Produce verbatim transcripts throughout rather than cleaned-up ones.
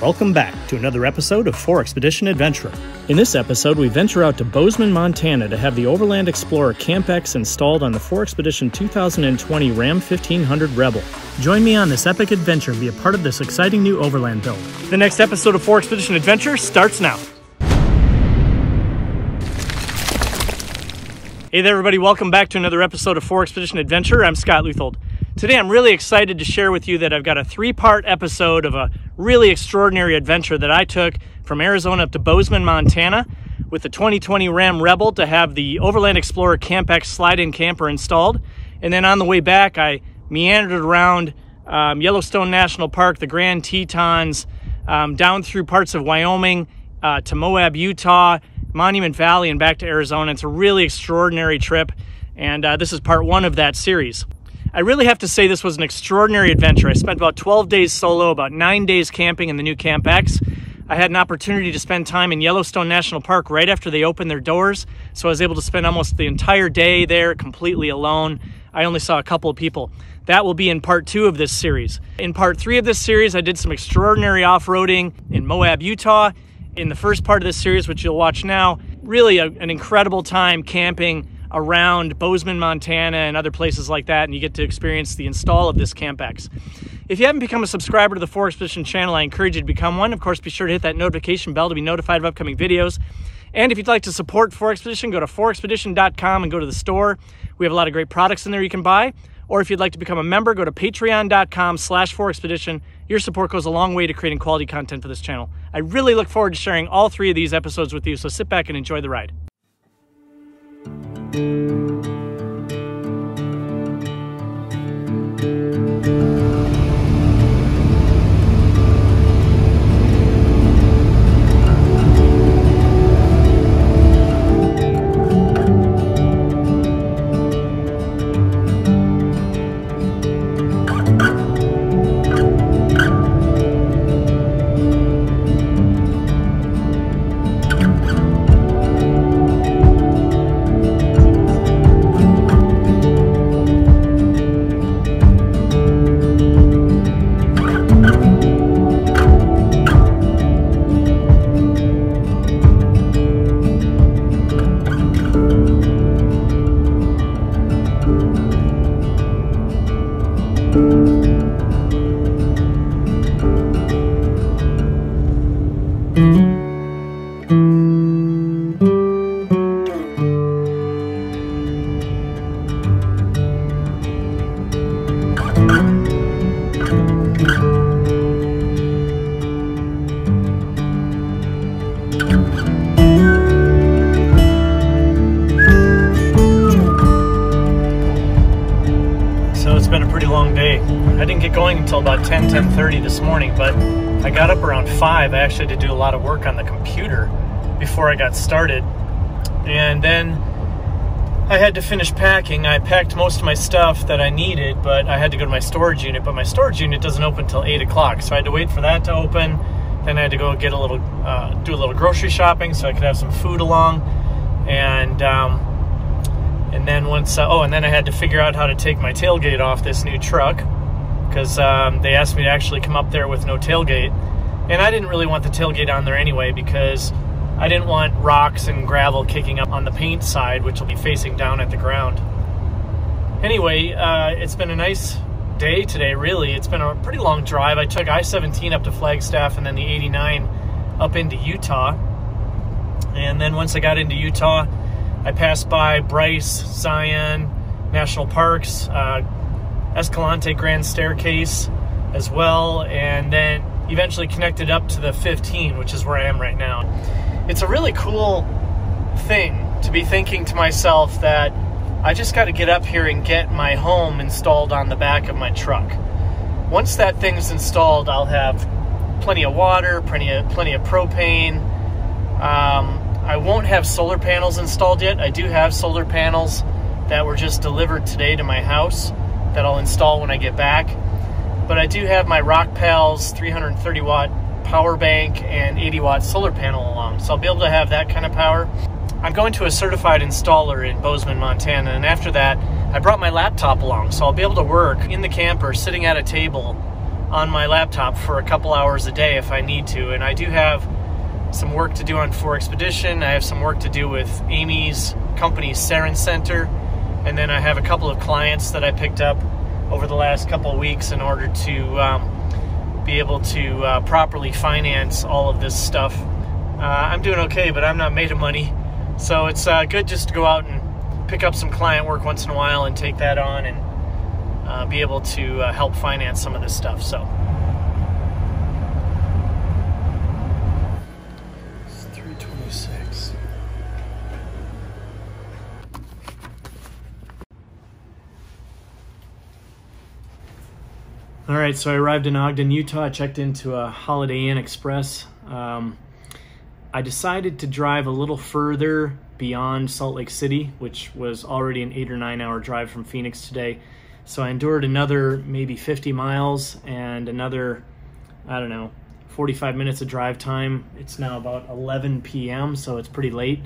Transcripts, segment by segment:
Welcome back to another episode of four X P E D I T I O N Adventure. In this episode, we venture out to Bozeman, Montana to have the Overland Explorer Camp X installed on the four X P E D I T I O N two thousand twenty RAM fifteen hundred Rebel. Join me on this epic adventure and be a part of this exciting new Overland build. The next episode of four X P E D I T I O N Adventure starts now. Hey there, everybody. Welcome back to another episode of four X P E D I T I O N Adventure. I'm Scott Leuthold. Today, I'm really excited to share with you that I've got a three-part episode of a really extraordinary adventure that I took from Arizona up to Bozeman, Montana with the twenty twenty Ram Rebel to have the Overland Explorer Camp X slide-in camper installed. And then on the way back, I meandered around um, Yellowstone National Park, the Grand Tetons, um, down through parts of Wyoming uh, to Moab, Utah, Monument Valley, and back to Arizona. It's a really extraordinary trip, and uh, this is part one of that series. I really have to say this was an extraordinary adventure. I spent about twelve days solo, about nine days camping in the new Camp X. I had an opportunity to spend time in Yellowstone National Park right after they opened their doors, so I was able to spend almost the entire day there completely alone. I only saw a couple of people. That will be in part two of this series. In part three of this series, I did some extraordinary off-roading in Moab, Utah. In the first part of this series, which you'll watch now, really a, an incredible time camping around Bozeman, Montana, and other places like that, and you get to experience the install of this Camp X. If you haven't become a subscriber to the four X P E D I T I O N channel, I encourage you to become one. Of course, be sure to hit that notification bell to be notified of upcoming videos. And if you'd like to support four X P E D I T I O N, go to four X P E D I T I O N dot com and go to the store. We have a lot of great products in there you can buy. Or if you'd like to become a member, go to patreon dot com slash four X P E D I T I O N. Your support goes a long way to creating quality content for this channel. I really look forward to sharing all three of these episodes with you, so sit back and enjoy the ride. Until about ten, ten thirty this morning, but I got up around five. I actually had to do a lot of work on the computer before I got started, and then I had to finish packing. I packed most of my stuff that I needed, but I had to go to my storage unit, but my storage unit doesn't open until eight o'clock, so I had to wait for that to open. Then I had to go get a little, uh, do a little grocery shopping so I could have some food along, and um, and then once, uh, oh, and then I had to figure out how to take my tailgate off this new truck, because um, they asked me to actually come up there with no tailgate. And I didn't really want the tailgate on there anyway because I didn't want rocks and gravel kicking up on the paint side, which will be facing down at the ground. Anyway, uh, it's been a nice day today, really. It's been a pretty long drive. I took I seventeen up to Flagstaff and then the eighty-nine up into Utah. And then once I got into Utah, I passed by Bryce, Zion, National Parks, uh, Escalante Grand Staircase as well, and then eventually connected up to the fifteen, which is where I am right now. It's a really cool thing to be thinking to myself that I just got to get up here and get my home installed on the back of my truck. Once that thing's installed, I'll have plenty of water, plenty of, plenty of propane. Um, I won't have solar panels installed yet. I do have solar panels that were just delivered today to my house that I'll install when I get back. But I do have my Rockpals three hundred thirty watt power bank and eighty watt solar panel along, so I'll be able to have that kind of power. I'm going to a certified installer in Bozeman, Montana, and after that I brought my laptop along, so I'll be able to work in the camper sitting at a table on my laptop for a couple hours a day if I need to. And I do have some work to do on four X P E D I T I O N. I have some work to do with Amy's company, Seren Center. And then I have a couple of clients that I picked up over the last couple of weeks in order to um, be able to uh, properly finance all of this stuff. Uh, I'm doing okay, but I'm not made of money. So it's uh, good just to go out and pick up some client work once in a while and take that on and uh, be able to uh, help finance some of this stuff. So it's three twenty-six. All right, so I arrived in Ogden, Utah. I checked into a Holiday Inn Express. Um, I decided to drive a little further beyond Salt Lake City, which was already an eight or nine hour drive from Phoenix today. So I endured another maybe fifty miles and another, I don't know, forty-five minutes of drive time. It's now about eleven P M, so it's pretty late.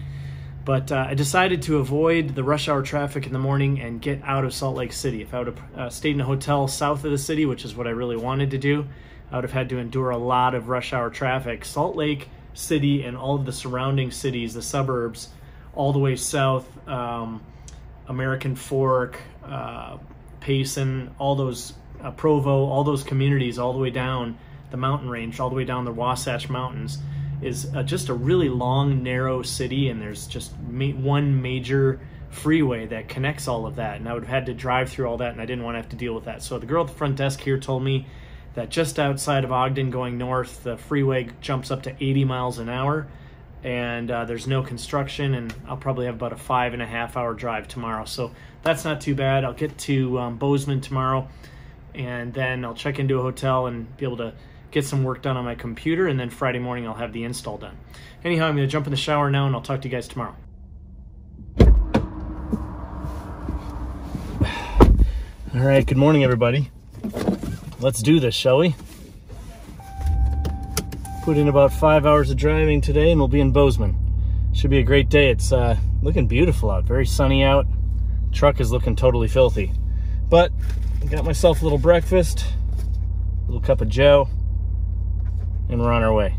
But uh, I decided to avoid the rush hour traffic in the morning and get out of Salt Lake City. If I would have uh, stayed in a hotel south of the city, which is what I really wanted to do, I would have had to endure a lot of rush hour traffic. Salt Lake City and all of the surrounding cities, the suburbs, all the way south, um, American Fork, uh, Payson, all those, uh, Provo, all those communities, all the way down the mountain range, all the way down the Wasatch Mountains, is uh, just a really long, narrow city, and there's just ma one major freeway that connects all of that, and I would have had to drive through all that, and I didn't want to have to deal with that. So the girl at the front desk here told me that just outside of Ogden going north, the freeway jumps up to eighty miles an hour, and uh, there's no construction, and I'll probably have about a five and a half hour drive tomorrow. So that's not too bad. I'll get to um, Bozeman tomorrow, and then I'll check into a hotel and be able to get some work done on my computer, and then Friday morning I'll have the install done. Anyhow, I'm gonna jump in the shower now, and I'll talk to you guys tomorrow. All right, good morning, everybody. Let's do this, shall we? Put in about five hours of driving today, and we'll be in Bozeman. Should be a great day. It's uh, looking beautiful out, very sunny out. Truck is looking totally filthy. But I got myself a little breakfast, a little cup of joe, and we're on our way.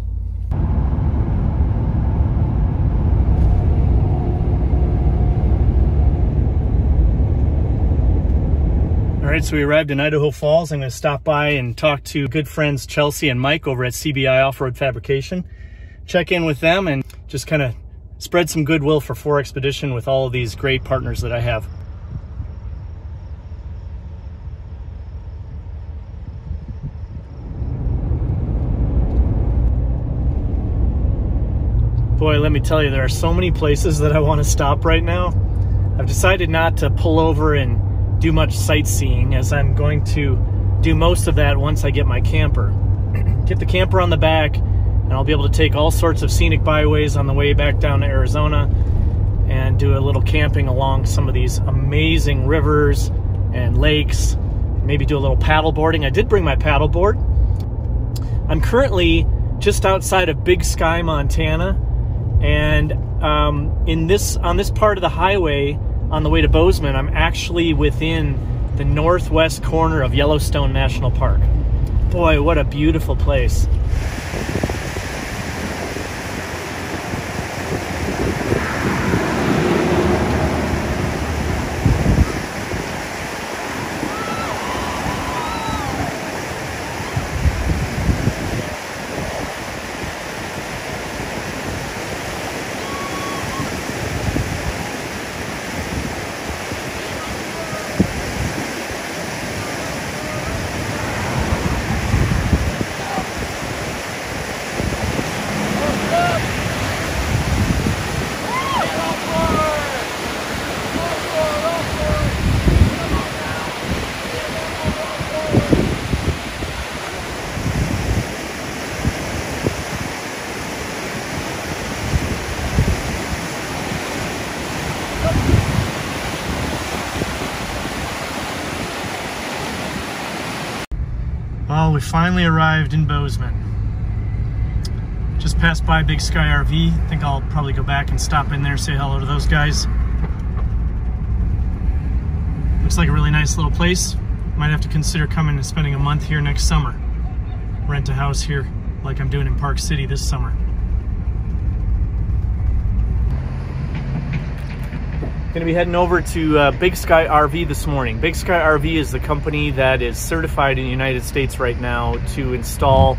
All right, so we arrived in Idaho Falls. I'm gonna stop by and talk to good friends Chelsea and Mike over at C B I Off-Road Fabrication. Check in with them and just kind of spread some goodwill for four X P E D I T I O N with all of these great partners that I have. Boy, let me tell you, there are so many places that I want to stop right now. I've decided not to pull over and do much sightseeing, as I'm going to do most of that once I get my camper. Get the camper on the back, and I'll be able to take all sorts of scenic byways on the way back down to Arizona and do a little camping along some of these amazing rivers and lakes. Maybe do a little paddle boarding. I did bring my paddle board. I'm currently just outside of Big Sky, Montana, and um, in this on this part of the highway on the way to Bozeman, I'm actually within the northwest corner of Yellowstone National Park. Boy, what a beautiful place. We finally arrived in Bozeman. Just passed by Big Sky R V. I think I'll probably go back and stop in there, say hello to those guys. Looks like a really nice little place. Might have to consider coming and spending a month here next summer. rent a house here like I'm doing in Park City this summer. Gonna be heading over to uh, Big Sky R V this morning. Big Sky R V is the company that is certified in the United States right now to install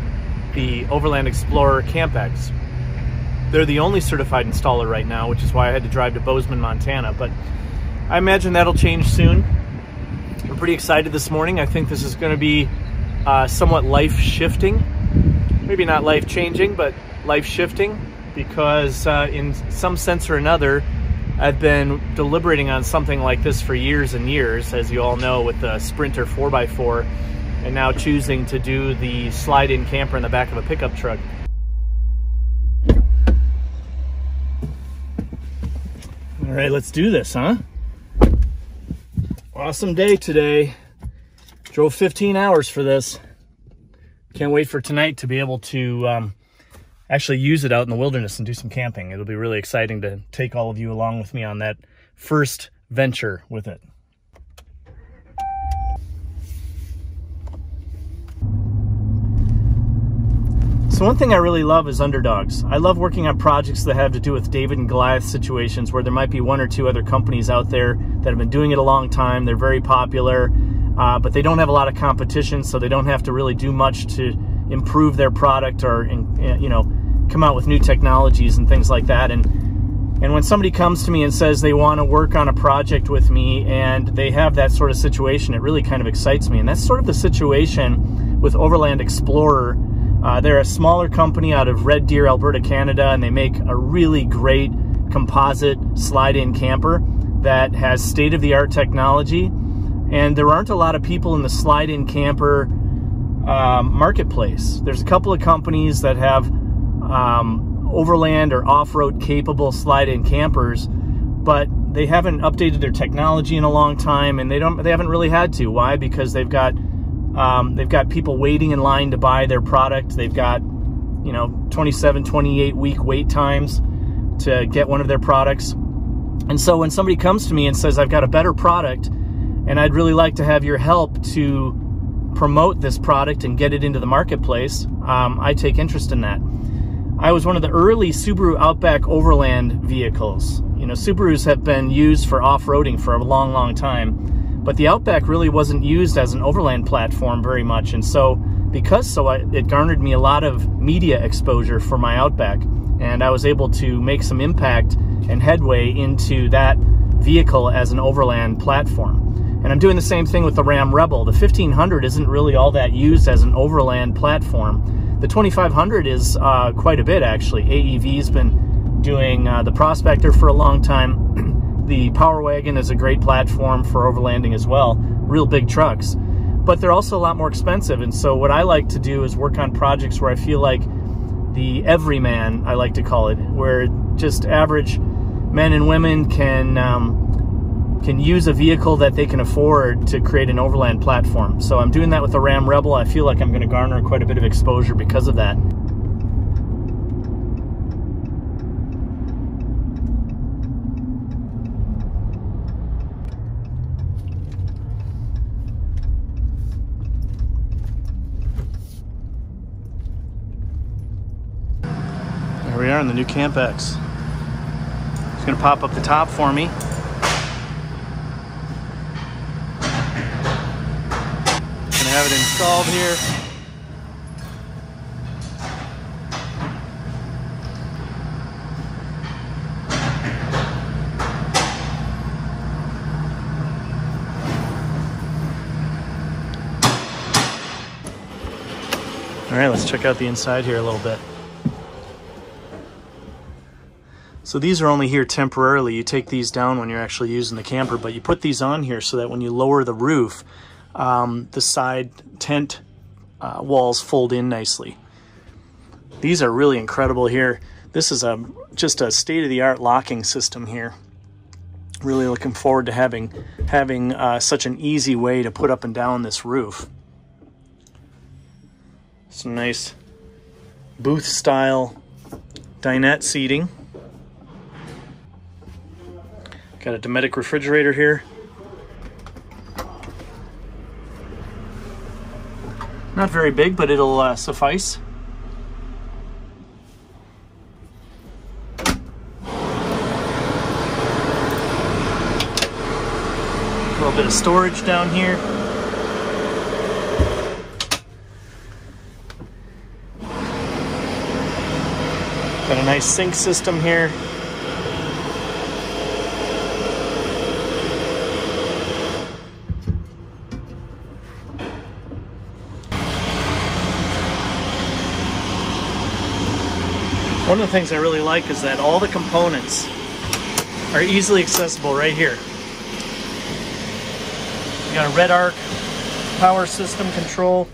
the Overland Explorer Camp X. They're the only certified installer right now, which is why I had to drive to Bozeman, Montana, but I imagine that'll change soon. I'm pretty excited this morning. I think this is gonna be uh, somewhat life-shifting. Maybe not life-changing, but life-shifting, because uh, in some sense or another, I've been deliberating on something like this for years and years, as you all know, with the Sprinter four by four, and now choosing to do the slide-in camper in the back of a pickup truck. All right, let's do this, huh? Awesome day today. Drove fifteen hours for this. Can't wait for tonight to be able to um, actually use it out in the wilderness and do some camping. It'll be really exciting to take all of you along with me on that first venture with it. So one thing I really love is underdogs. I love working on projects that have to do with David and Goliath situations where there might be one or two other companies out there that have been doing it a long time. They're very popular, uh, but they don't have a lot of competition, so they don't have to really do much to improve their product or, you know, come out with new technologies and things like that. And and when somebody comes to me and says they want to work on a project with me and they have that sort of situation, it really kind of excites me. And that's sort of the situation with Overland Explorer. Uh, they're a smaller company out of Red Deer, Alberta, Canada, and they make a really great composite slide-in camper that has state-of-the-art technology. And there aren't a lot of people in the slide-in camper Um, marketplace. There's a couple of companies that have um, overland or off-road capable slide-in campers, but they haven't updated their technology in a long time, and they don't. They haven't really had to. Why? Because they've got um, they've got people waiting in line to buy their product. They've got, you know, twenty-seven, twenty-eight week wait times to get one of their products. And so when somebody comes to me and says, "I've got a better product, and I'd really like to have your help to promote this product and get it into the marketplace," um, I take interest in that. I was one of the early Subaru Outback Overland vehicles. You know, Subarus have been used for off-roading for a long, long time, but the Outback really wasn't used as an overland platform very much, and so because so I, it garnered me a lot of media exposure for my Outback, and I was able to make some impact and headway into that vehicle as an overland platform. And I'm doing the same thing with the Ram Rebel. The fifteen hundred isn't really all that used as an overland platform. The twenty-five hundred is uh, quite a bit, actually. A E V's been doing uh, the Prospector for a long time. The Power Wagon is a great platform for overlanding as well. Real big trucks. But they're also a lot more expensive. And so what I like to do is work on projects where I feel like the everyman, I like to call it, where just average men and women can... Um, can use a vehicle that they can afford to create an overland platform. So I'm doing that with the Ram Rebel. I feel like I'm going to garner quite a bit of exposure because of that. Here we are in the new Camp X. It's going to pop up the top for me. Have it installed here. All right, let's check out the inside here a little bit. So these are only here temporarily. You take these down when you're actually using the camper, but you put these on here so that when you lower the roof, Um, the side tent uh, walls fold in nicely. These are really incredible here. This is a just a state-of-the-art locking system here. Really looking forward to having having uh, such an easy way to put up and down this roof. Some nice booth-style dinette seating. Got a Dometic refrigerator here. Not very big, but it'll uh, suffice. A little bit of storage down here. Got a nice sink system here. One of the things I really like is that all the components are easily accessible right here. You got a RedArc power system control.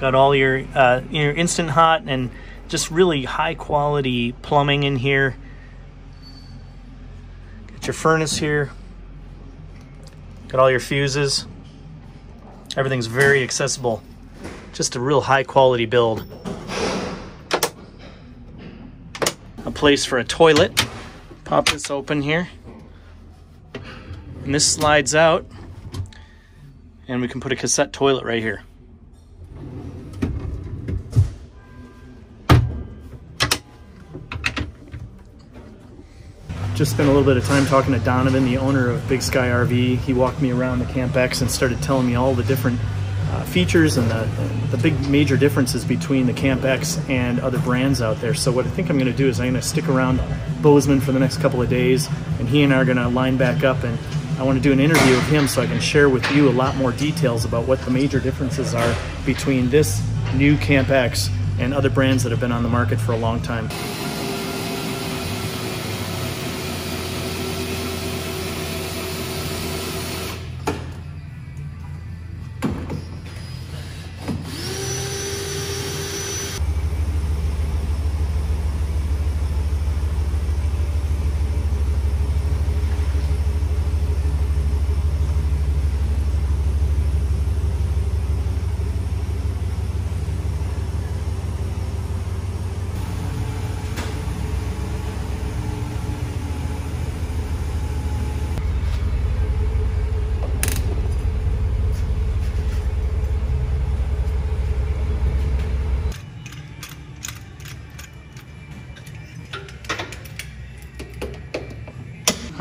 Got all your uh, your instant hot and just really high quality plumbing in here. Got your furnace here. Got all your fuses. Everything's very accessible. Just a real high quality build. A place for a toilet. Pop this open here. And this slides out. And we can put a cassette toilet right here. Just spent a little bit of time talking to Donovan, the owner of Big Sky R V. He walked me around the Camp X and started telling me all the different Uh, features and the, the big major differences between the Camp X and other brands out there. So what I think I'm going to do is I'm going to stick around Bozeman for the next couple of days, and he and I are going to line back up, and I want to do an interview with him so I can share with you a lot more details about what the major differences are between this new Camp X and other brands that have been on the market for a long time.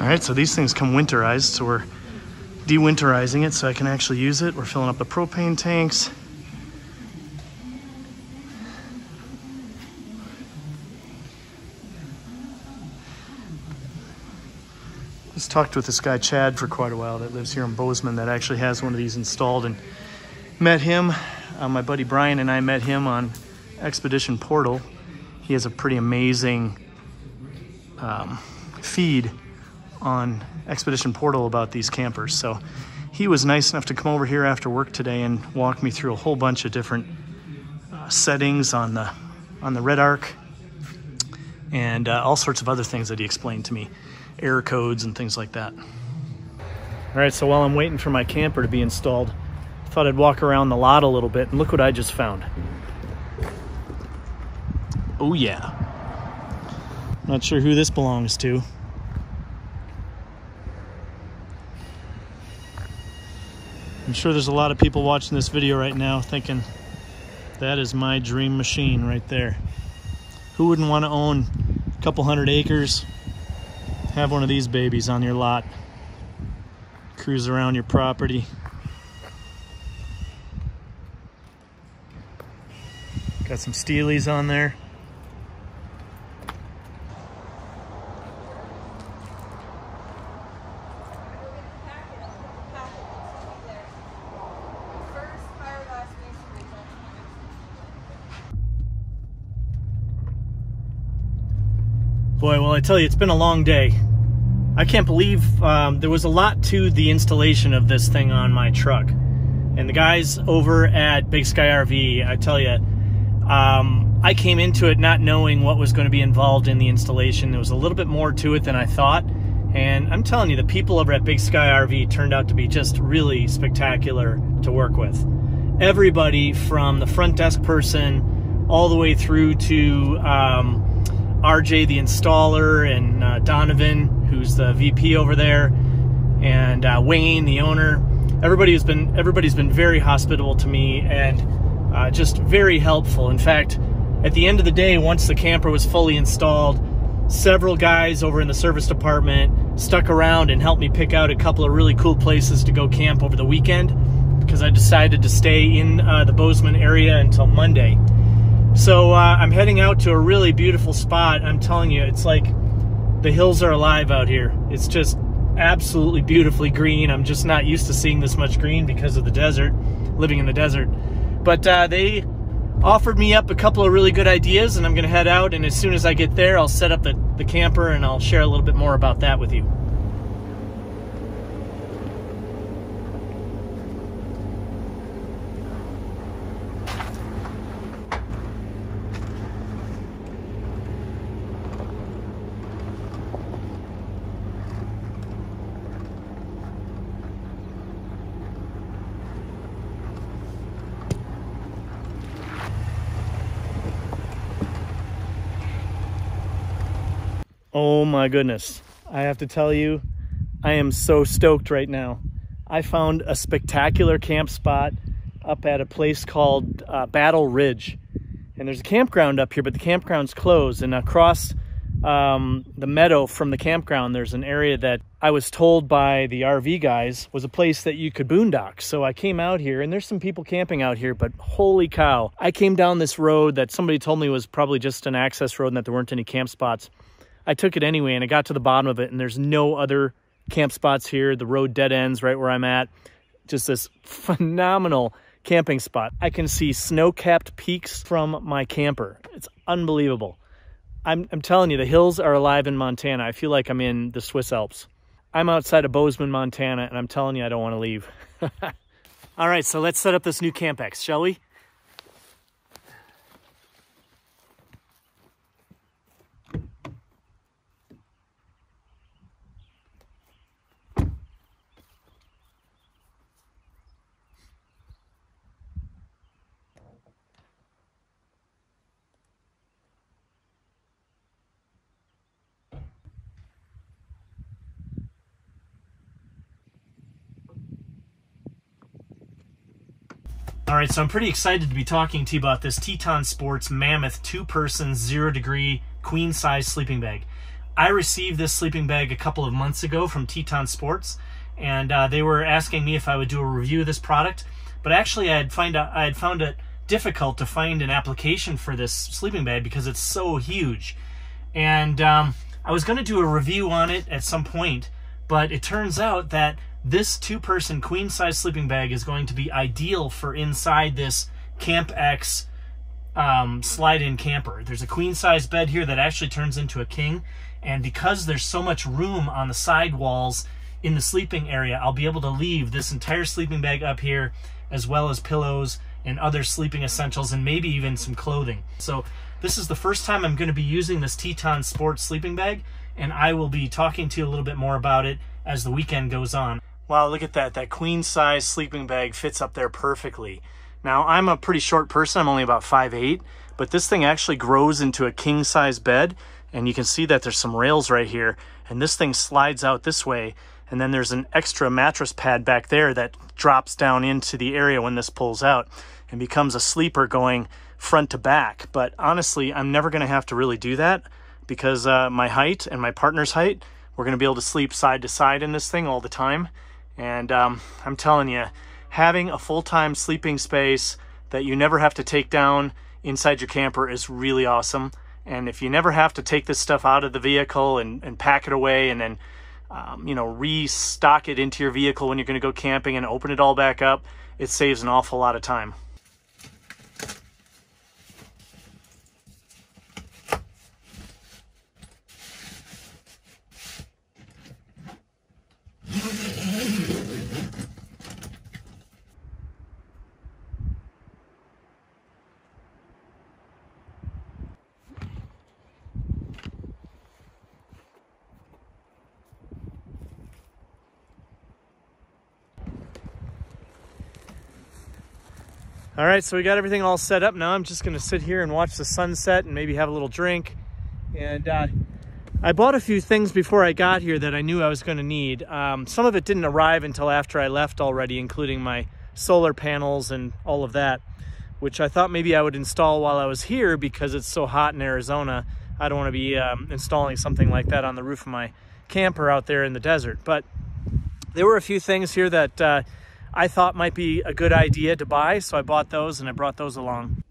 All right, so these things come winterized, so we're de-winterizing it so I can actually use it. We're filling up the propane tanks. Just talked with this guy, Chad, for quite a while that lives here in Bozeman that actually has one of these installed, and met him. Uh, my buddy Brian and I met him on Expedition Portal. He has a pretty amazing um, feed on Expedition Portal about these campers. So he was nice enough to come over here after work today and walk me through a whole bunch of different uh, settings on the on the RedArc and uh, all sorts of other things that he explained to me, error codes and things like that. All right, so while I'm waiting for my camper to be installed, I thought I'd walk around the lot a little bit, and look what I just found. Oh yeah. Not sure who this belongs to. I'm sure there's a lot of people watching this video right now thinking, that is my dream machine right there. Who wouldn't want to own a couple hundred acres, have one of these babies on your lot, cruise around your property? Got some steelies on there. Boy, well, I tell you, it's been a long day. I can't believe um, there was a lot to the installation of this thing on my truck. And the guys over at Big Sky R V, I tell you, um, I came into it not knowing what was going to be involved in the installation. There was a little bit more to it than I thought. And I'm telling you, the people over at Big Sky R V turned out to be just really spectacular to work with. Everybody from the front desk person all the way through to Um, R J the installer and uh, Donovan, who's the V P over there, and uh, Wayne, the owner. Everybody has been everybody's been very hospitable to me and uh, just very helpful. In fact, at the end of the day, once the camper was fully installed, several guys over in the service department stuck around and helped me pick out a couple of really cool places to go camp over the weekend, because I decided to stay in uh, the Bozeman area until Monday. So uh, I'm heading out to a really beautiful spot. I'm telling you, it's like the hills are alive out here. It's just absolutely beautifully green. I'm just not used to seeing this much green because of the desert, living in the desert. But uh, they offered me up a couple of really good ideas, and I'm gonna head out, and as soon as I get there, I'll set up the, the camper and I'll share a little bit more about that with you. Oh my goodness, I have to tell you, I am so stoked right now. I found a spectacular camp spot up at a place called uh, Battle Ridge. And there's a campground up here, but the campground's closed. And across um, the meadow from the campground, there's an area that I was told by the R V guys was a place that you could boondock. So I came out here, and there's some people camping out here, but holy cow. I came down this road that somebody told me was probably just an access road and that there weren't any camp spots. I took it anyway, and I got to the bottom of it, and there's no other camp spots here. The road dead ends right where I'm at. Just this phenomenal camping spot. I can see snow-capped peaks from my camper. It's unbelievable. I'm, I'm telling you, the hills are alive in Montana. I feel like I'm in the Swiss Alps. I'm outside of Bozeman, Montana, and I'm telling you, I don't want to leave. All right, so let's set up this new Camp X, shall we? All right, so I'm pretty excited to be talking to you about this Teton Sports Mammoth two-person, zero-degree, queen-size sleeping bag. I received this sleeping bag a couple of months ago from Teton Sports, and uh, they were asking me if I would do a review of this product. But actually, I had, find out, I had found it difficult to find an application for this sleeping bag because it's so huge. And um, I was going to do a review on it at some point, but it turns out that this two-person queen-size sleeping bag is going to be ideal for inside this Camp X um, slide-in camper. There's a queen-size bed here that actually turns into a king, and because there's so much room on the side walls in the sleeping area, I'll be able to leave this entire sleeping bag up here, as well as pillows and other sleeping essentials, and maybe even some clothing. So this is the first time I'm going to be using this Teton Sports sleeping bag, and I will be talking to you a little bit more about it as the weekend goes on. Wow, look at that. That queen-size sleeping bag fits up there perfectly. Now, I'm a pretty short person. I'm only about five eight, but this thing actually grows into a king-size bed, and you can see that there's some rails right here, and this thing slides out this way, and then there's an extra mattress pad back there that drops down into the area when this pulls out and becomes a sleeper going front to back. But honestly, I'm never going to have to really do that because uh, my height and my partner's height, we're going to be able to sleep side to side in this thing all the time. And um, I'm telling you, having a full-time sleeping space that you never have to take down inside your camper is really awesome. And if you never have to take this stuff out of the vehicle and, and pack it away and then, um, you know, restock it into your vehicle when you're going to go camping and open it all back up, it saves an awful lot of time. All right, so we got everything all set up. Now I'm just gonna sit here and watch the sunset and maybe have a little drink. And uh, I bought a few things before I got here that I knew I was going to need. Um, some of it didn't arrive until after I left already, including my solar panels and all of that, which I thought maybe I would install while I was here because it's so hot in Arizona. I don't want to be um, installing something like that on the roof of my camper out there in the desert. But there were a few things here that uh, I thought might be a good idea to buy, so I bought those and I brought those along.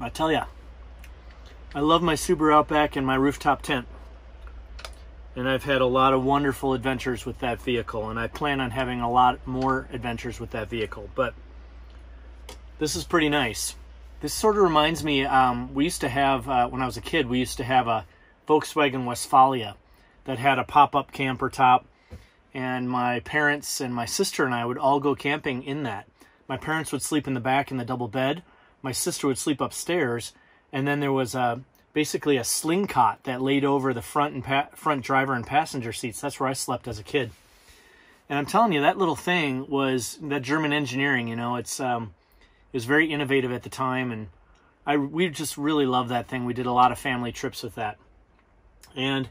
I tell ya, I love my Subaru Outback and my rooftop tent, and I've had a lot of wonderful adventures with that vehicle, and I plan on having a lot more adventures with that vehicle, but this is pretty nice. This sort of reminds me, um, we used to have, uh, when I was a kid, we used to have a Volkswagen Westfalia that had a pop-up camper top, and my parents and my sister and I would all go camping in that. My parents would sleep in the back in the double bed. My sister would sleep upstairs, and then there was a, basically a sling cot that laid over the front and pa front driver and passenger seats. That's where I slept as a kid. And I'm telling you, that little thing was that German engineering. You know, it's um, it was very innovative at the time, and I we just really loved that thing. We did a lot of family trips with that, and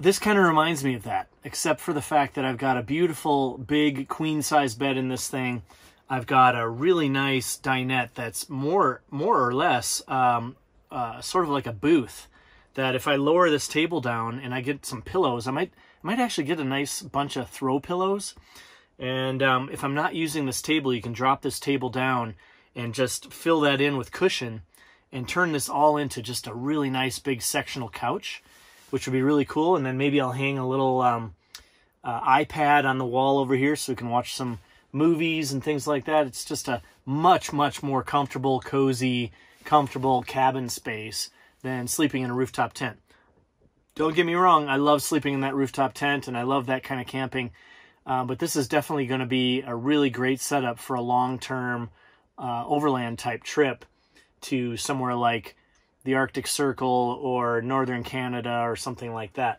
this kind of reminds me of that, except for the fact that I've got a beautiful big queen size bed in this thing. I've got a really nice dinette that's more more or less um, uh, sort of like a booth that if I lower this table down and I get some pillows, I might might actually get a nice bunch of throw pillows. And um, if I'm not using this table, you can drop this table down and just fill that in with cushion and turn this all into just a really nice big sectional couch, which would be really cool. And then maybe I'll hang a little um, uh, iPad on the wall over here so we can watch some movies and things like that. It's just a much, much more comfortable, cozy, comfortable cabin space than sleeping in a rooftop tent. Don't get me wrong, I love sleeping in that rooftop tent and I love that kind of camping, uh, but this is definitely going to be a really great setup for a long-term uh, overland type trip to somewhere like the Arctic Circle or northern Canada or something like that.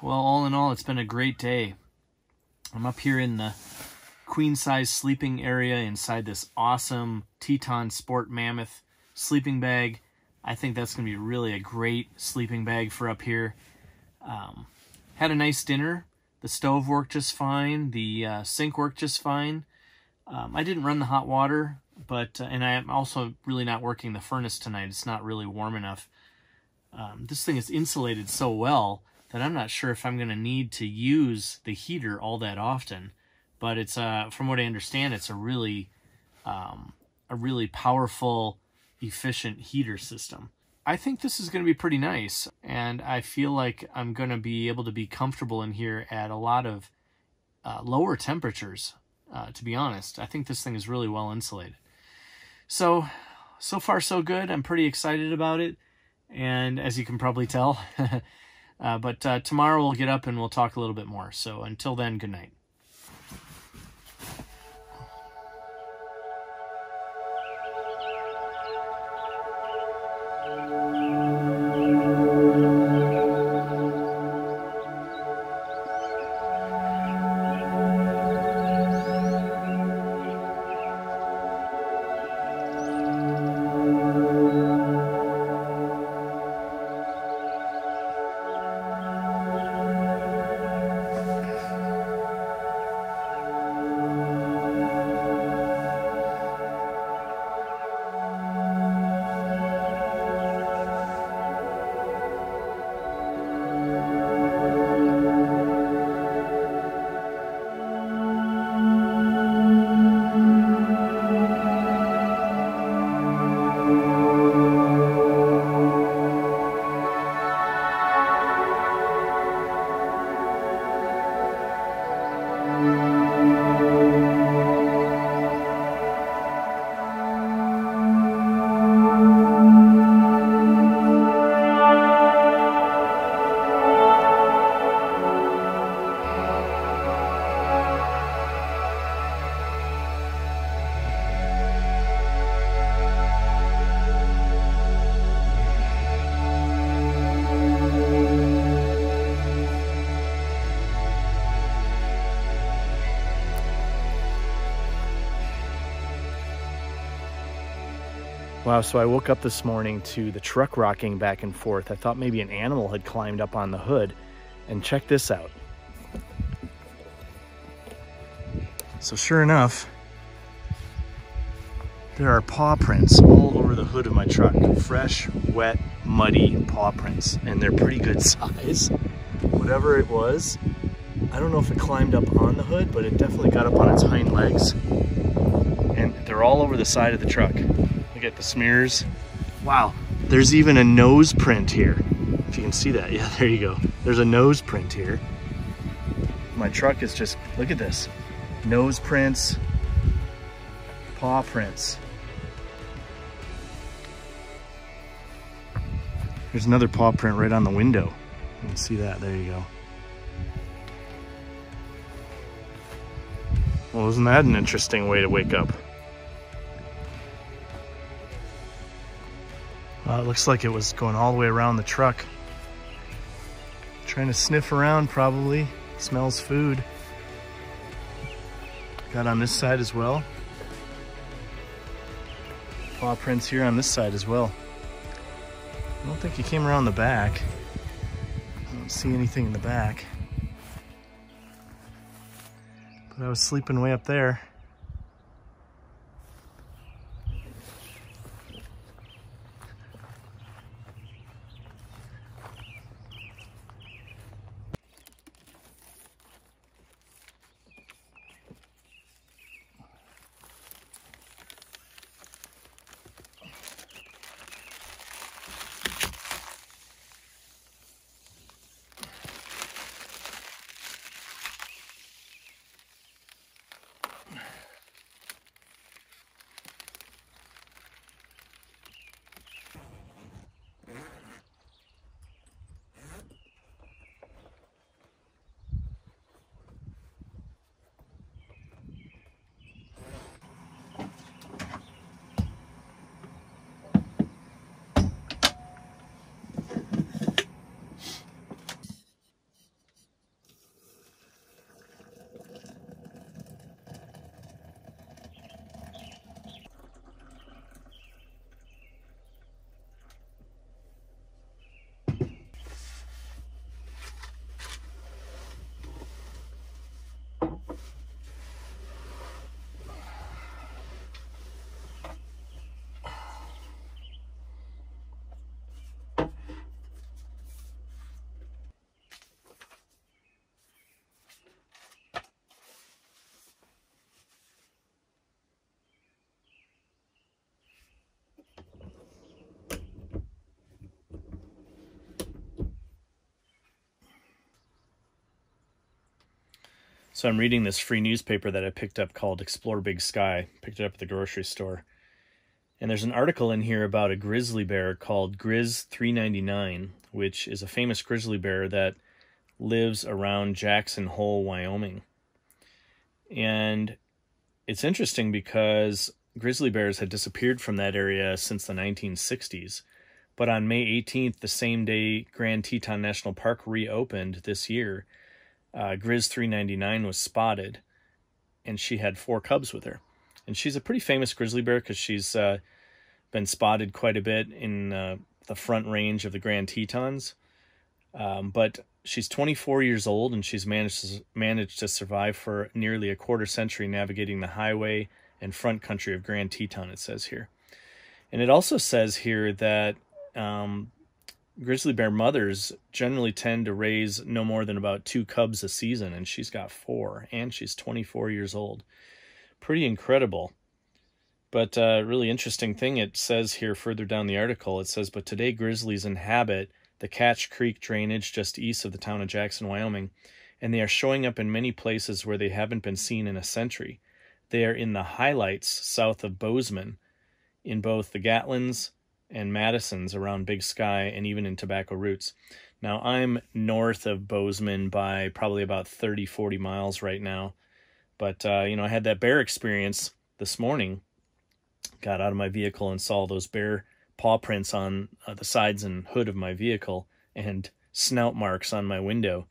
Well, all in all, it's been a great day. I'm up here in the queen-size sleeping area inside this awesome Teton Sport Mammoth sleeping bag. I think that's going to be really a great sleeping bag for up here. Um, had a nice dinner. The stove worked just fine. The uh, sink worked just fine. Um, I didn't run the hot water, but uh, and I'm also really not working the furnace tonight. It's not really warm enough. Um, this thing is insulated so well that I'm not sure if I'm going to need to use the heater all that often, but it's uh from what I understand, it's a really um, a really powerful, efficient heater system. I think this is going to be pretty nice, and I feel like I'm going to be able to be comfortable in here at a lot of uh, lower temperatures. Uh, to be honest, I think this thing is really well insulated. So, so far so good. I'm pretty excited about it, and as you can probably tell. Uh, but uh, tomorrow we'll get up and we'll talk a little bit more. So until then, good night. Wow, so I woke up this morning to the truck rocking back and forth. I thought maybe an animal had climbed up on the hood, and check this out. So sure enough, there are paw prints all over the hood of my truck. Fresh, wet, muddy paw prints, and they're pretty good size. Whatever it was, I don't know if it climbed up on the hood, but it definitely got up on its hind legs. And they're all over the side of the truck. Look at the smears. Wow, there's even a nose print here. If you can see that, yeah, there you go. There's a nose print here. My truck is just, look at this. Nose prints, paw prints. There's another paw print right on the window. You can see that, there you go. Well, isn't that an interesting way to wake up? Uh, it looks like it was going all the way around the truck. Trying to sniff around probably. Smells food. Got on this side as well. Paw prints here on this side as well. I don't think he came around the back. I don't see anything in the back. But I was sleeping way up there. So I'm reading this free newspaper that I picked up called Explore Big Sky. Picked it up at the grocery store. And there's an article in here about a grizzly bear called Grizz three ninety-nine, which is a famous grizzly bear that lives around Jackson Hole, Wyoming. And it's interesting because grizzly bears had disappeared from that area since the nineteen sixties. But on May eighteenth, the same day Grand Teton National Park reopened this year, Uh, Grizz three ninety-nine was spotted, and she had four cubs with her. And she's a pretty famous grizzly bear because she's uh, been spotted quite a bit in uh, the front range of the Grand Tetons. Um, but she's twenty-four years old, and she's managed to, managed to survive for nearly a quarter century navigating the highway and front country of Grand Teton, it says here. And it also says here that Um, grizzly bear mothers generally tend to raise no more than about two cubs a season, and she's got four, and she's twenty-four years old. Pretty incredible. But a uh, really interesting thing it says here further down the article, it says, but today grizzlies inhabit the Catch Creek drainage just east of the town of Jackson, Wyoming, and they are showing up in many places where they haven't been seen in a century. They are in the highlights south of Bozeman, in both the Gatlins and Madison's around Big Sky, and even in Tobacco Roots. Now, I'm north of Bozeman by probably about thirty, forty miles right now. But, uh, you know, I had that bear experience this morning. Got out of my vehicle and saw those bear paw prints on uh, the sides and hood of my vehicle and snout marks on my window.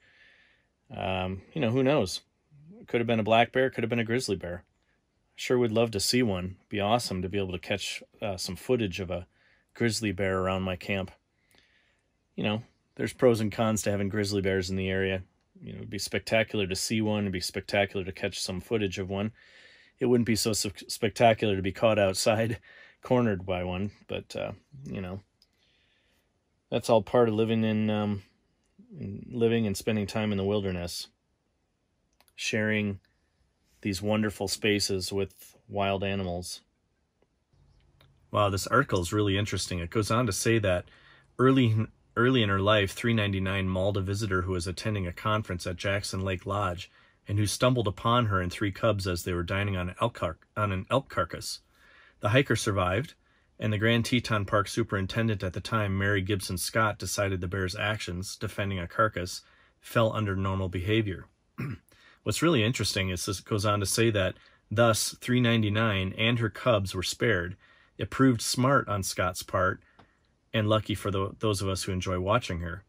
Um, you know, who knows? Could have been a black bear, could have been a grizzly bear. Sure would love to see one. Be awesome to be able to catch uh, some footage of a grizzly bear around my camp. You know, there's pros and cons to having grizzly bears in the area. You know, it'd be spectacular to see one. It'd be spectacular to catch some footage of one. It wouldn't be so spectacular to be caught outside, cornered by one. But, uh, you know, that's all part of living in, um, living and spending time in the wilderness. Sharing these wonderful spaces with wild animals. Wow, this article is really interesting. It goes on to say that early early in her life, three ninety-nine mauled a visitor who was attending a conference at Jackson Lake Lodge and who stumbled upon her and three cubs as they were dining on an elk, car on an elk carcass. The hiker survived, and the Grand Teton Park superintendent at the time, Mary Gibson Scott, decided the bear's actions, defending a carcass, fell under normal behavior. What's really interesting is this goes on to say that, thus, three ninety-nine and her cubs were spared. It proved smart on Scott's part, and lucky for the, those of us who enjoy watching her.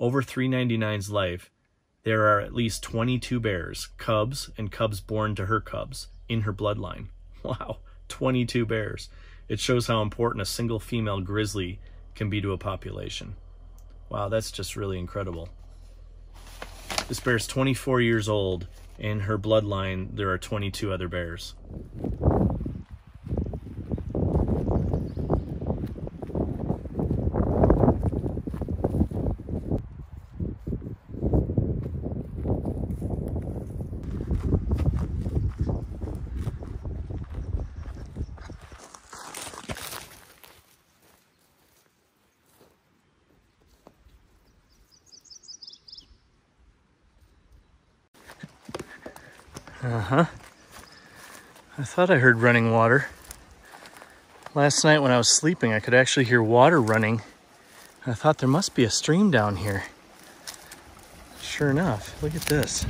Over three ninety-nine's life, there are at least twenty-two bears, cubs, and cubs born to her cubs, in her bloodline. Wow, twenty-two bears. It shows how important a single female grizzly can be to a population. Wow, that's just really incredible. This bear's twenty-four years old. In her bloodline, there are twenty-two other bears. Uh-huh. I thought I heard running water. Last night when I was sleeping, I could actually hear water running. I thought there must be a stream down here. Sure enough, look at this.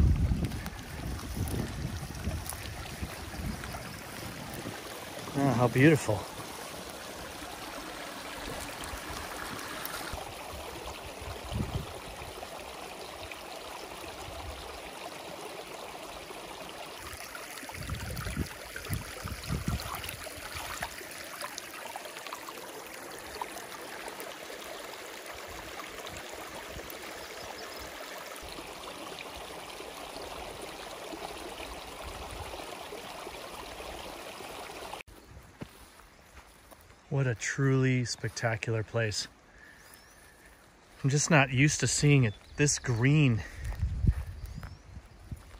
Oh, how beautiful. What a truly spectacular place. I'm just not used to seeing it this green.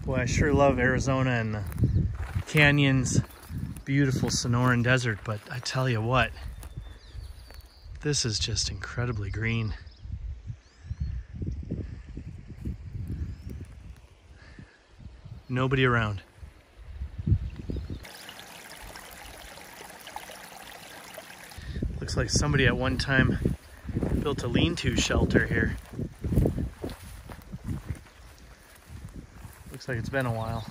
Boy, I sure love Arizona and the canyons, beautiful Sonoran Desert, but I tell you what, this is just incredibly green. Nobody around. Looks like somebody at one time built a lean-to shelter here. Looks like it's been a while.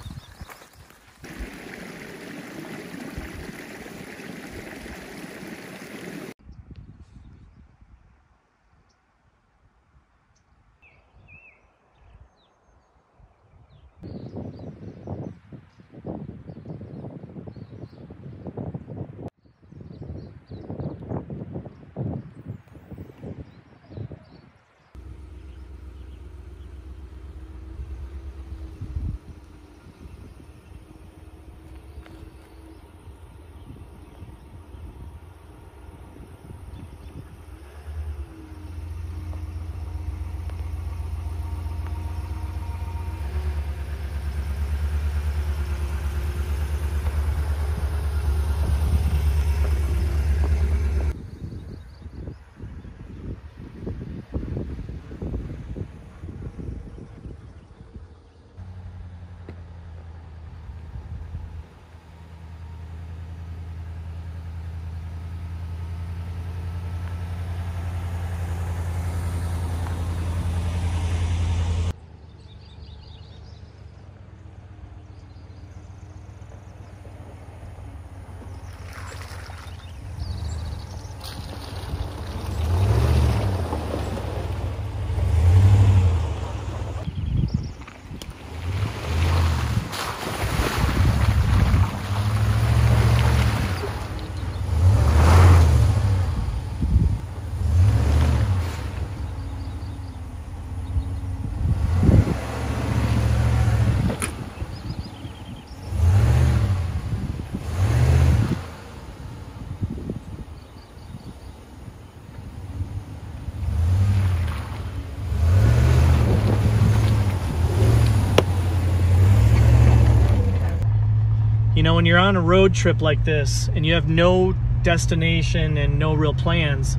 when you're on a road trip like this and you have no destination and no real plans,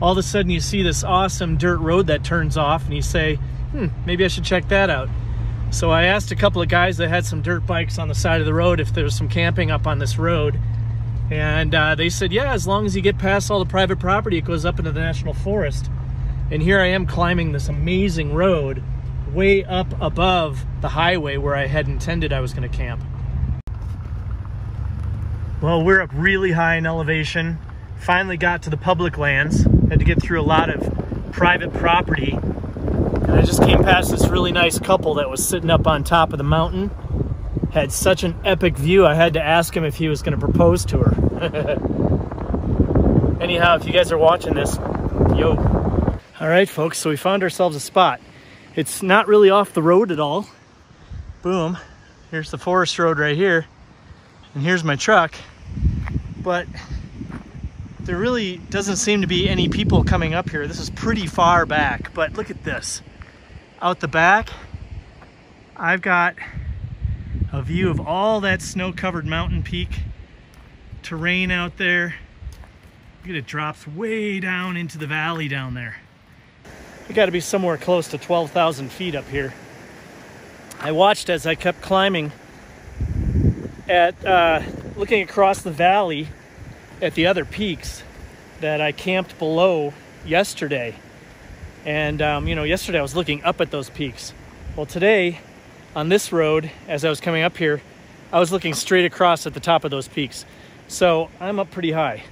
all of a sudden you see this awesome dirt road that turns off and you say, hmm, maybe I should check that out. So I asked a couple of guys that had some dirt bikes on the side of the road if there was some camping up on this road, and uh, they said, yeah, as long as you get past all the private property, it goes up into the national forest. And here I am climbing this amazing road way up above the highway where I had intended I was going to camp. Well, we're up really high in elevation. Finally got to the public lands. Had to get through a lot of private property. And I just came past this really nice couple that was sitting up on top of the mountain. Had such an epic view, I had to ask him if he was going to propose to her. Anyhow, if you guys are watching this, yo. All right, folks, so we found ourselves a spot. It's not really off the road at all. Boom. Here's the forest road right here. And here's my truck. But there really doesn't seem to be any people coming up here. This is pretty far back, but look at this. Out the back, I've got a view of all that snow-covered mountain peak terrain out there. Look at it, drops way down into the valley down there. We gotta be somewhere close to twelve thousand feet up here. I watched as I kept climbing at uh, looking across the valley at the other peaks that I camped below yesterday. And um, you know, yesterday I was looking up at those peaks. Well, today on this road, as I was coming up here, I was looking straight across at the top of those peaks. So I'm up pretty high.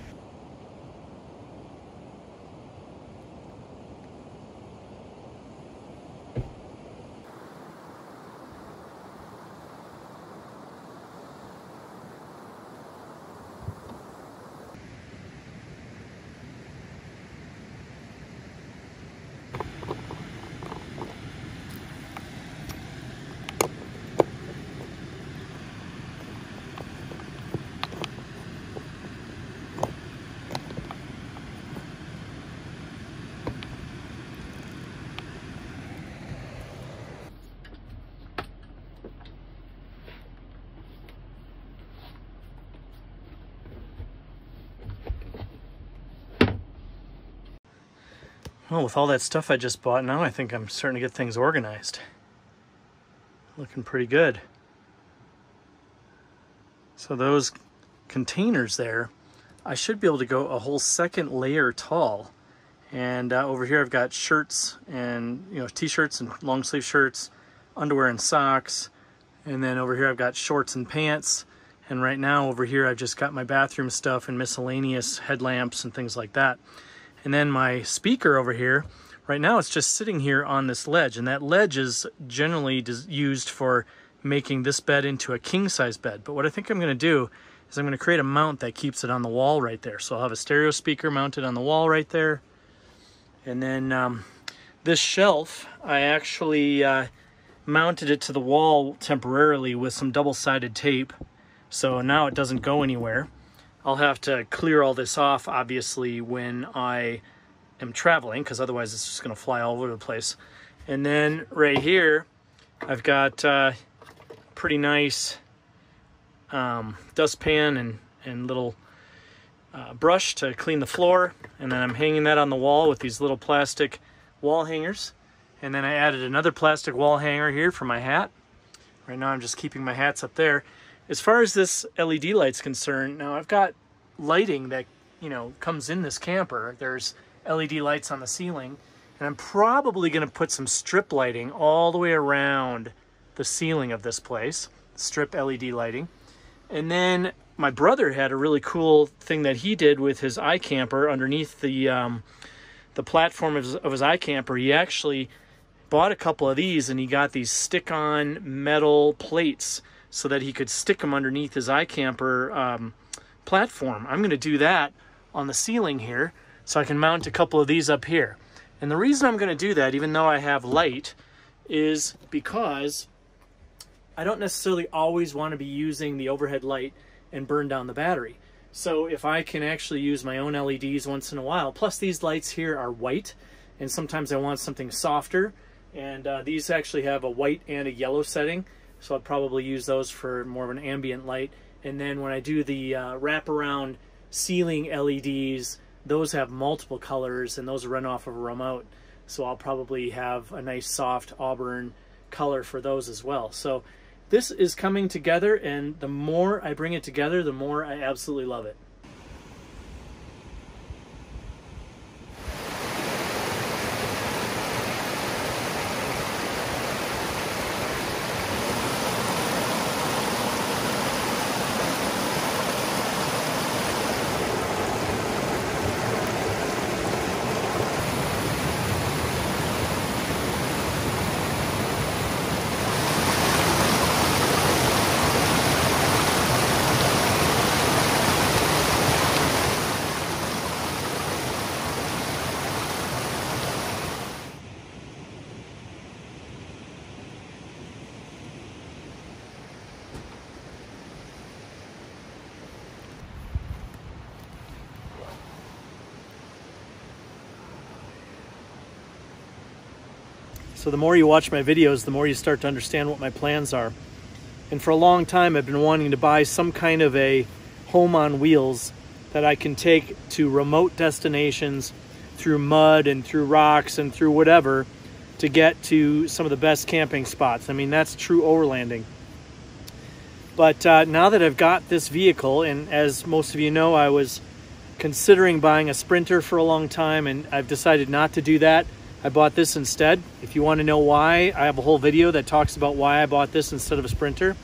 Well, with all that stuff I just bought, now I think I'm starting to get things organized. Looking pretty good. So those containers there, I should be able to go a whole second layer tall. And uh, over here I've got shirts and, you know, t-shirts and long sleeve shirts, underwear and socks. And then over here I've got shorts and pants. And right now over here I've just got my bathroom stuff and miscellaneous headlamps and things like that. And then my speaker over here, right now it's just sitting here on this ledge, and that ledge is generally used for making this bed into a king-size bed. But what I think I'm going to do is I'm going to create a mount that keeps it on the wall right there. So I'll have a stereo speaker mounted on the wall right there. And then um, this shelf, I actually uh, mounted it to the wall temporarily with some double-sided tape. So now it doesn't go anywhere. I'll have to clear all this off, obviously, when I am traveling, because otherwise it's just going to fly all over the place. And then right here, I've got a uh, pretty nice um, dustpan and, and little uh, brush to clean the floor. And then I'm hanging that on the wall with these little plastic wall hangers. And then I added another plastic wall hanger here for my hat. Right now I'm just keeping my hats up there. As far as this L E D light's concerned, now I've got lighting that, you know, comes in this camper. There's L E D lights on the ceiling, and I'm probably going to put some strip lighting all the way around the ceiling of this place, strip L E D lighting. And then my brother had a really cool thing that he did with his iCamper underneath the, um, the platform of his, of his iCamper. He actually bought a couple of these, and he got these stick-on metal plates so that he could stick them underneath his iCamper um, platform. I'm going to do that on the ceiling here, so I can mount a couple of these up here. And the reason I'm going to do that, even though I have light, is because I don't necessarily always want to be using the overhead light and burn down the battery. So if I can actually use my own L E Ds once in a while, plus these lights here are white, and sometimes I want something softer, and uh, these actually have a white and a yellow setting. So I'll probably use those for more of an ambient light. And then when I do the uh, wraparound ceiling L E Ds, those have multiple colors and those run off of a remote. So I'll probably have a nice soft auburn color for those as well. So this is coming together, and the more I bring it together, the more I absolutely love it. So the more you watch my videos, the more you start to understand what my plans are. And for a long time, I've been wanting to buy some kind of a home on wheels that I can take to remote destinations through mud and through rocks and through whatever to get to some of the best camping spots. I mean, that's true overlanding. But uh, now that I've got this vehicle, and as most of you know, I was considering buying a Sprinter for a long time, and I've decided not to do that. I bought this instead. If you want to know why, I have a whole video that talks about why I bought this instead of a Sprinter.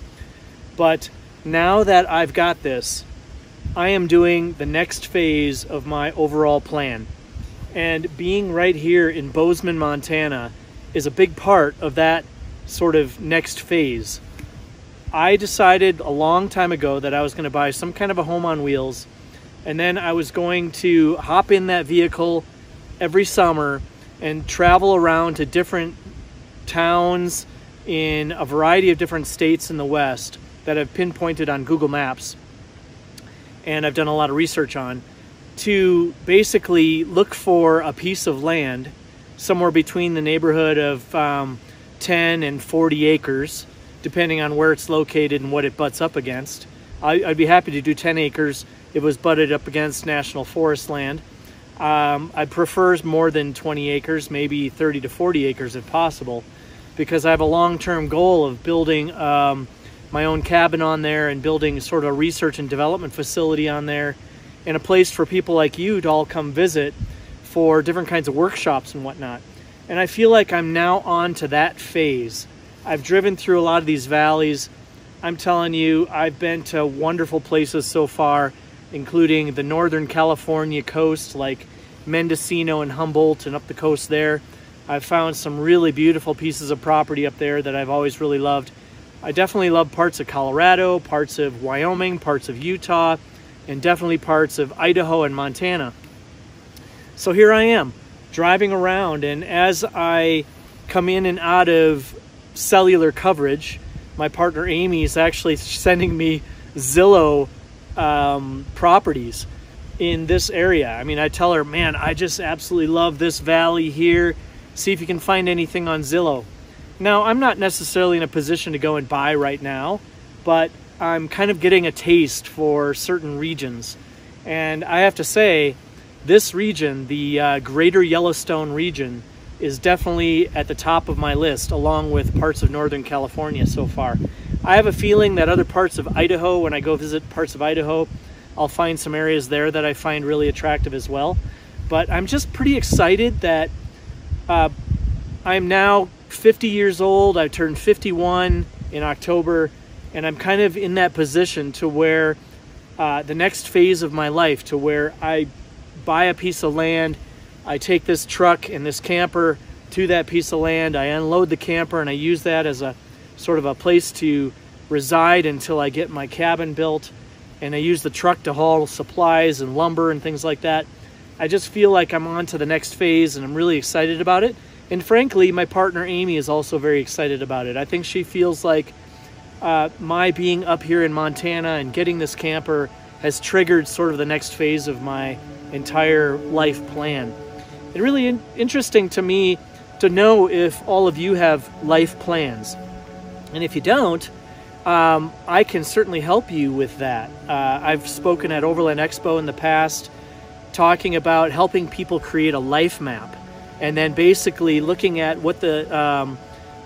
But now that I've got this, I am doing the next phase of my overall plan. And being right here in Bozeman, Montana is a big part of that sort of next phase. I decided a long time ago that I was going to buy some kind of a home on wheels, and then I was going to hop in that vehicle every summer and travel around to different towns in a variety of different states in the West that I've pinpointed on Google Maps, and I've done a lot of research on, to basically look for a piece of land somewhere between the neighborhood of um, ten and forty acres, depending on where it's located and what it butts up against. I, I'd be happy to do ten acres if it was butted up against national forest land. Um, I prefer more than twenty acres, maybe thirty to forty acres if possible, because I have a long-term goal of building um, my own cabin on there and building sort of a research and development facility on there, and a place for people like you to all come visit for different kinds of workshops and whatnot. And I feel like I'm now on to that phase. I've driven through a lot of these valleys. I'm telling you, I've been to wonderful places so far, including the Northern California coast, like Mendocino and Humboldt and up the coast there. I've found some really beautiful pieces of property up there that I've always really loved. I definitely love parts of Colorado, parts of Wyoming, parts of Utah, and definitely parts of Idaho and Montana. So here I am driving around, and as I come in and out of cellular coverage, my partner Amy is actually sending me Zillow um properties in this area. I mean, I tell her, man, I just absolutely love this valley here. See if you can find anything on Zillow. Now, I'm not necessarily in a position to go and buy right now, but I'm kind of getting a taste for certain regions. And I have to say, this region, the uh, Greater Yellowstone region, is definitely at the top of my list, along with parts of Northern California so far. I have a feeling that other parts of Idaho, when I go visit parts of Idaho, I'll find some areas there that I find really attractive as well. But I'm just pretty excited that uh, I'm now fifty years old. I turned fifty-one in October, and I'm kind of in that position to where uh, the next phase of my life, to where I buy a piece of land, I take this truck and this camper to that piece of land, I unload the camper, and I use that as a sort of a place to reside until I get my cabin built, and I use the truck to haul supplies and lumber and things like that. I just feel like I'm on to the next phase, and I'm really excited about it. And frankly, my partner Amy is also very excited about it. I think she feels like uh, my being up here in Montana and getting this camper has triggered sort of the next phase of my entire life plan. It's really in interesting to me to know if all of you have life plans. And if you don't, um, I can certainly help you with that. Uh, I've spoken at Overland Expo in the past talking about helping people create a life map, and then basically looking at what the um,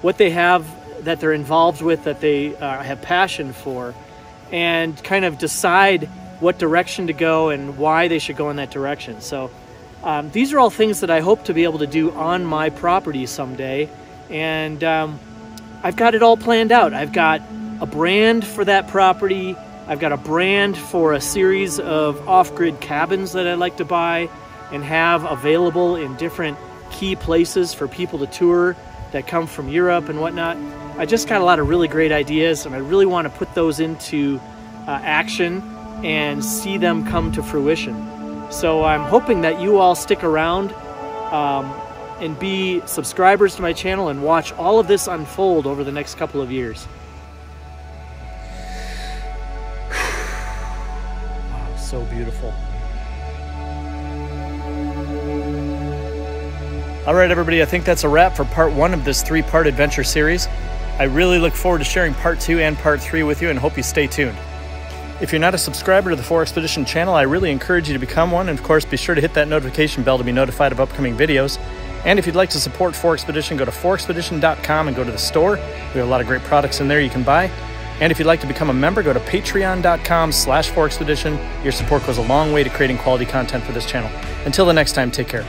what they have that they're involved with, that they uh, have passion for, and kind of decide what direction to go and why they should go in that direction. So um, these are all things that I hope to be able to do on my property someday. And um, I've got it all planned out. I've got a brand for that property. I've got a brand for a series of off-grid cabins that I like to buy and have available in different key places for people to tour that come from Europe and whatnot. I just got a lot of really great ideas, and I really want to put those into uh, action and see them come to fruition. So I'm hoping that you all stick around um, and be subscribers to my channel and watch all of this unfold over the next couple of years. Wow, so beautiful. All right, everybody, I think that's a wrap for part one of this three-part adventure series. I really look forward to sharing part two and part three with you, and hope you stay tuned. If you're not a subscriber to the four X Pedition channel, I really encourage you to become one, and of course be sure to hit that notification bell to be notified of upcoming videos. And if you'd like to support four X Pedition, go to four X Pedition dot com and go to the store. We have a lot of great products in there you can buy. And if you'd like to become a member, go to patreon dot com slash four X Pedition. Your support goes a long way to creating quality content for this channel. Until the next time, take care.